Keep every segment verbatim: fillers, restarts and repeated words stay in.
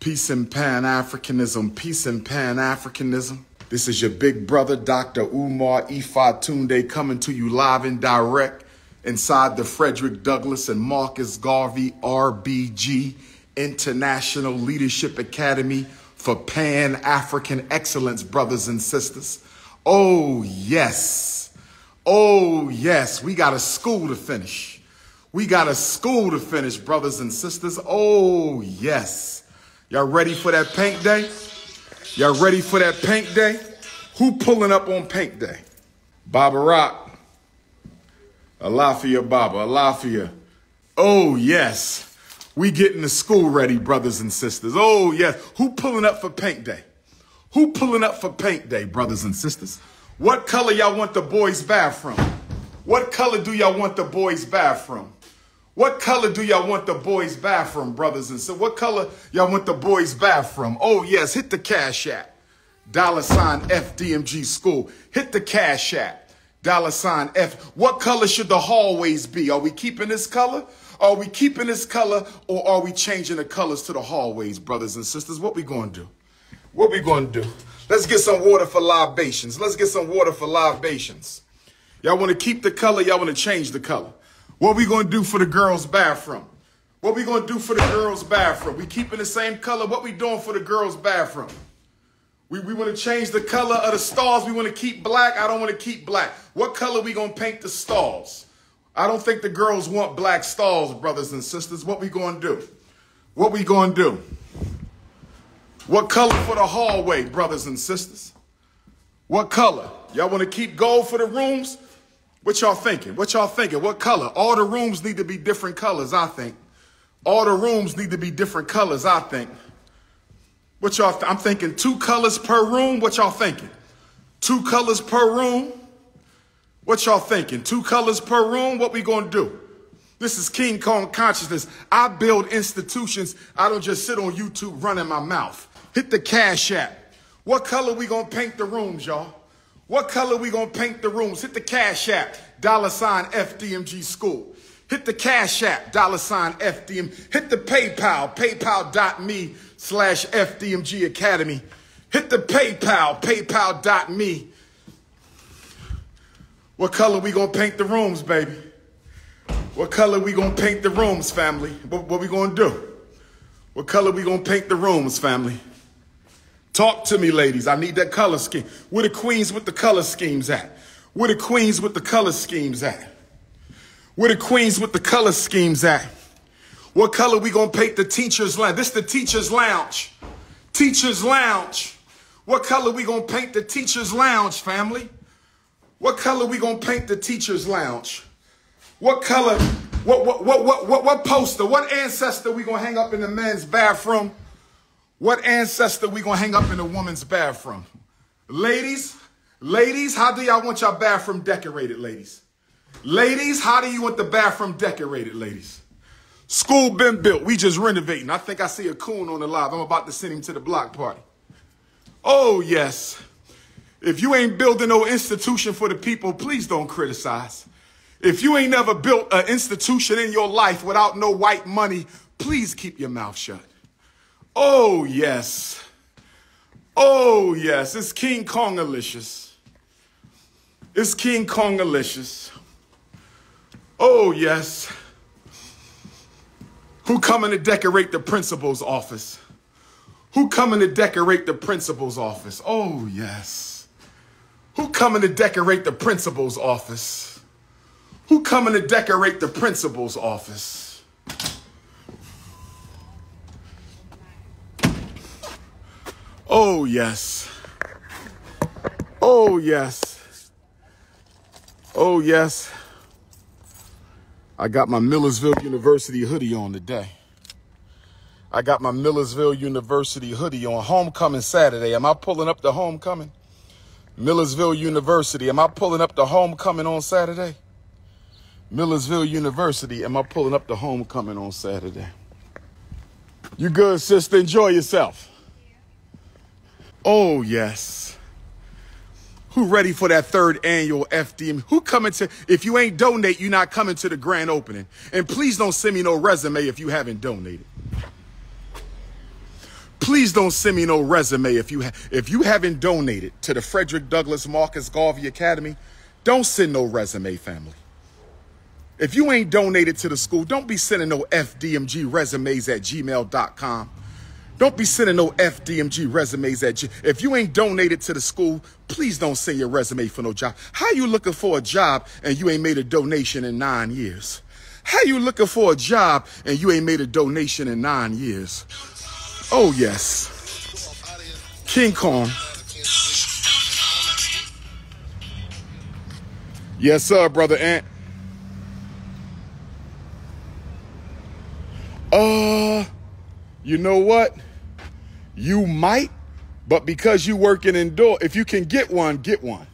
Peace and Pan-Africanism, peace and Pan-Africanism. This is your big brother, Doctor Umar Ifatunde, coming to you live and direct inside the Frederick Douglass and Marcus Garvey R B G International Leadership Academy for Pan-African Excellence, brothers and sisters. Oh, yes. Oh, yes. We got a school to finish. We got a school to finish, brothers and sisters. Oh, yes. Y'all ready for that paint day? Y'all ready for that paint day? Who pulling up on paint day? Baba Rock. Alafia Baba, Alafia. Oh, yes. We getting the school ready, brothers and sisters. Oh, yes. Who pulling up for paint day? Who pulling up for paint day, brothers and sisters? What color y'all want the boys' bathroom? What color do y'all want the boys' bathroom? What color do y'all want the boys' bathroom, brothers and sisters? What color y'all want the boys' bathroom? Oh, yes, hit the Cash App. Dollar sign F D M G School. Hit the Cash App. Dollar sign F. What color should the hallways be? Are we keeping this color? Are we keeping this color? Or are we changing the colors to the hallways, brothers and sisters? What we going to do? What we going to do? Let's get some water for libations. Let's get some water for libations. Y'all want to keep the color? Y'all want to change the color? What we going to do for the girls' bathroom? What we going to do for the girls' bathroom? We keeping the same color. What we doing for the girls' bathroom? We, we want to change the color of the stalls. We want to keep black. I don't want to keep black. What color we going to paint the stalls? I don't think the girls want black stalls, brothers and sisters. What we going to do? What we going to do? What color for the hallway, brothers and sisters? What color? Y'all want to keep gold for the rooms? What y'all thinking? What y'all thinking? What color? All the rooms need to be different colors, I think. All the rooms need to be different colors, I think. What y'all th- I'm thinking two colors per room. What y'all thinking? Two colors per room. What y'all thinking? Two colors per room. What we going to do? This is King Kong Consciousness. I build institutions. I don't just sit on YouTube running my mouth. Hit the Cash App. What color we going to paint the rooms, y'all? What color we gonna paint the rooms? Hit the Cash App, dollar sign F D M G School. Hit the Cash App, dollar sign F D M. Hit the PayPal, paypal.me slash FDMG Academy. Hit the PayPal, paypal.me. What color we gonna paint the rooms, baby? What color we gonna paint the rooms, family? What, what we gonna do? What color we gonna paint the rooms, family? Talk to me, ladies. I need that color scheme. Where the queens with the color schemes at? Where the queens with the color schemes at? Where the queens with the color schemes at? What color we gonna paint the teacher's lounge? This the teacher's lounge. Teacher's lounge. What color we gonna paint the teacher's lounge, family? What color we gonna paint the teacher's lounge? What color, what, what, what, what, what, what poster, what ancestor we gonna hang up in the men's bathroom? What ancestor we gonna hang up in a woman's bathroom? Ladies, ladies, how do y'all want your bathroom decorated, ladies? Ladies, how do you want the bathroom decorated, ladies? School been built, we just renovating. I think I see a coon on the live. I'm about to send him to the block party. Oh, yes. If you ain't building no institution for the people, please don't criticize. If you ain't never built an institution in your life without no white money, please keep your mouth shut. Oh, yes. Oh, yes. It's King Kongalicious. It's King Kongalicious. Oh, yes. Who coming to decorate the principal's office? Who coming to decorate the principal's office? Oh, yes. Who coming to decorate the principal's office? Who coming to decorate the principal's office? Oh, yes. Oh, yes. Oh, yes. I got my Millersville University hoodie on today. I got my Millersville University hoodie on. Homecoming Saturday. Am I pulling up the homecoming? Millersville University. Am I pulling up the homecoming on Saturday? Millersville University. Am I pulling up the homecoming on Saturday? You good, sister? Enjoy yourself. Oh, yes. Who ready for that third annual F D M? Who coming to, if you ain't donate, you're not coming to the grand opening. And please don't send me no resume if you haven't donated. Please don't send me no resume if you, ha if you haven't donated to the Frederick Douglass Marcus Garvey Academy. Don't send no resume, family. If you ain't donated to the school, don't be sending no F D M G resumes at gmail dot com. Don't be sending no F D M G resumes at G If you ain't donated to the school, please don't send your resume for no job. How you looking for a job and you ain't made a donation in nine years? How you looking for a job and you ain't made a donation in nine years? Oh, yes. King Kong. Yes, sir, brother Ant. Uh, you know what? You might, but because you working indoor, if you can get one, get one.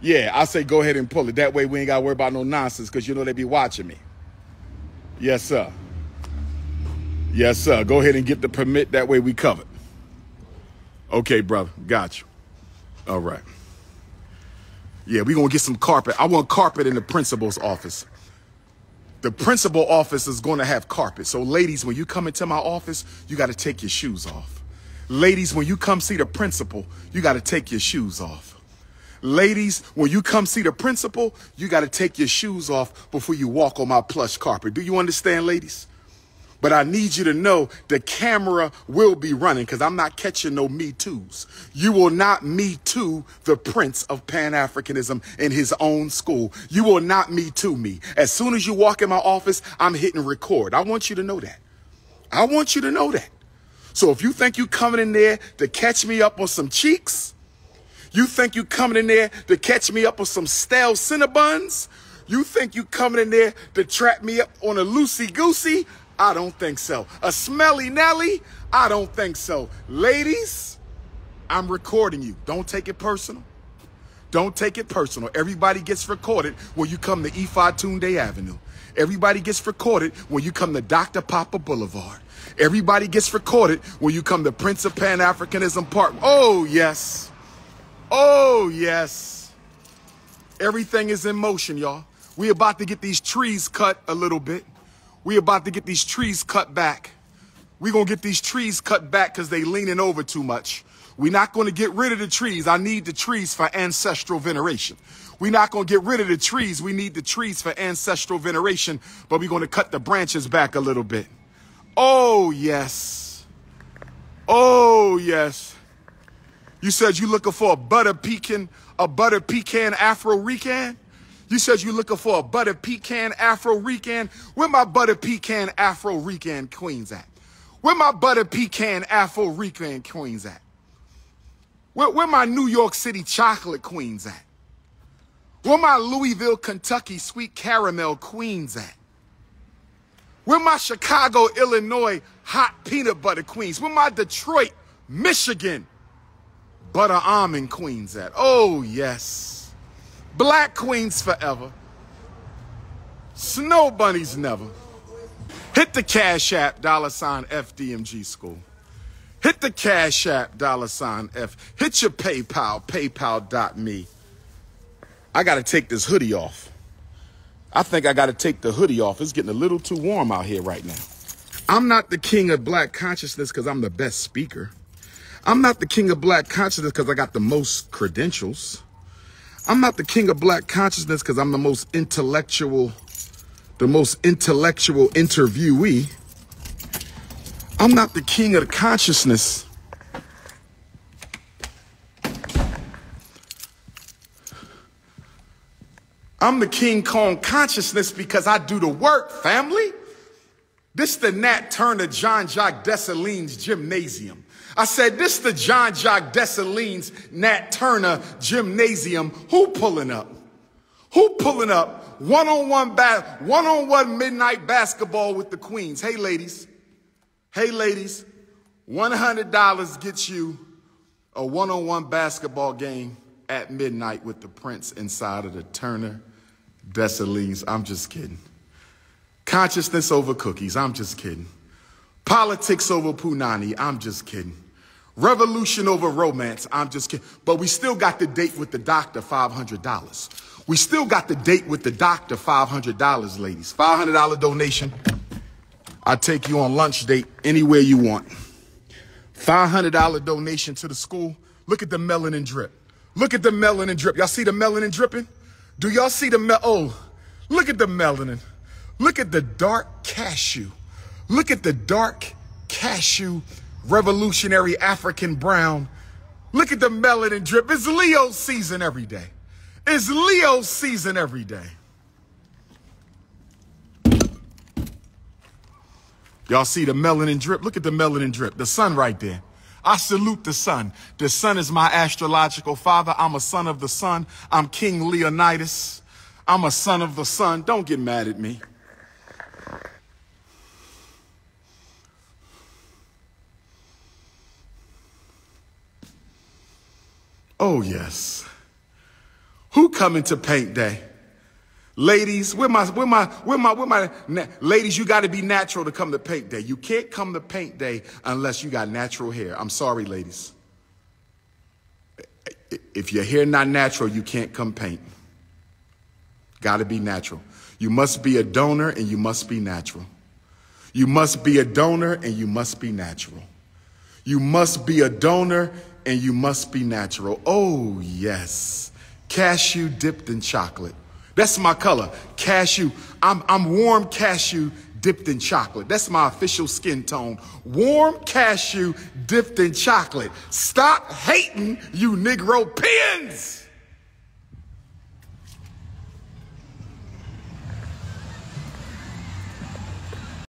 Yeah, I say go ahead and pull it. That way we ain't got to worry about no nonsense because you know they be watching me. Yes, sir. Yes, sir. Go ahead and get the permit. That way we covered. Okay, brother. Got you. All right. Yeah, we're going to get some carpet. I want carpet in the principal's office. The principal office is going to have carpet. So, ladies, when you come into my office, you got to take your shoes off. Ladies, when you come see the principal, you got to take your shoes off. Ladies, when you come see the principal, you got to take your shoes off before you walk on my plush carpet. Do you understand, ladies? But I need you to know the camera will be running because I'm not catching no Me Too's. You will not Me Too the Prince of Pan-Africanism in his own school. You will not Me Too me. As soon as you walk in my office, I'm hitting record. I want you to know that. I want you to know that. So if you think you coming in there to catch me up on some cheeks, you think you coming in there to catch me up on some stale Cinnabons, you think you coming in there to trap me up on a loosey-goosey, I don't think so. A smelly Nelly? I don't think so. Ladies, I'm recording you. Don't take it personal. Don't take it personal. Everybody gets recorded when you come to Ifatunde Avenue. Everybody gets recorded when you come to Doctor Papa Boulevard. Everybody gets recorded when you come to Prince of Pan-Africanism Park. Oh, yes. Oh, yes. Everything is in motion, y'all. We're about to get these trees cut a little bit. We about to get these trees cut back. We're going to get these trees cut back because they leaning over too much. We're not going to get rid of the trees. I need the trees for ancestral veneration. We're not going to get rid of the trees. We need the trees for ancestral veneration, but we're going to cut the branches back a little bit. Oh, yes. Oh, yes. You said you looking for a butter pecan, a butter pecan Afro-Rican? You said you looking for a butter pecan Afro-Rican? Where my butter pecan Afro-Rican queens at? Where my butter pecan Afro-Rican queens at? Where, where my New York City chocolate queens at? Where my Louisville, Kentucky sweet caramel queens at? Where my Chicago, Illinois hot peanut butter queens? Where my Detroit, Michigan butter almond queens at? Oh, yes. Black queens forever. Snow bunnies never. Hit the Cash App, dollar sign F D M G School. Hit the Cash App, dollar sign F. Hit your PayPal, paypal dot me. I got to take this hoodie off. I think I got to take the hoodie off. It's getting a little too warm out here right now. I'm not the king of black consciousness because I'm the best speaker. I'm not the king of black consciousness because I got the most credentials. I'm not the king of black consciousness because I'm the most intellectual, the most intellectual interviewee. I'm not the king of the consciousness. I'm the King Kong Consciousness because I do the work, family. This is the Nat Turner, Jean-Jacques Dessalines Gymnasium. I said, this the Jean-Jacques Dessalines, Nat Turner Gymnasium. Who pulling up? Who pulling up? One-on-one ba- one-on-one midnight basketball with the queens. Hey, ladies. Hey, ladies. one hundred dollars gets you a one-on-one basketball game at midnight with the prince inside of the Turner Dessalines. I'm just kidding. Consciousness over cookies. I'm just kidding. Politics over punani, I'm just kidding. Revolution over romance, I'm just kidding. But we still got the date with the doctor, five hundred dollars. We still got the date with the doctor, five hundred dollars, ladies. five hundred dollar donation. I take you on lunch date anywhere you want. five hundred dollar donation to the school. Look at the melanin drip. Look at the melanin drip. Y'all see the melanin dripping? Do y'all see the mel? Oh, look at the melanin. Look at the dark cashew. Look at the dark cashew, revolutionary African brown. Look at the melanin drip. It's Leo season every day. It's Leo season every day. Y'all see the melanin drip? Look at the melanin drip. The sun right there. I salute the sun. The sun is my astrological father. I'm a son of the sun. I'm King Leonidas. I'm a son of the sun. Don't get mad at me. Oh, yes. Who coming to paint day? Ladies, where my, where my, where my, where my, na- ladies, you got to be natural to come to paint day. You can't come to paint day unless you got natural hair. I'm sorry, ladies. If your hair not natural, you can't come paint. Got to be natural. You must be a donor and you must be natural. You must be a donor and you must be natural. You must be a donor and you must be natural. Oh, yes. Cashew dipped in chocolate. That's my color, cashew. I'm, I'm warm cashew dipped in chocolate. That's my official skin tone. Warm cashew dipped in chocolate. Stop hating, you Negro peons.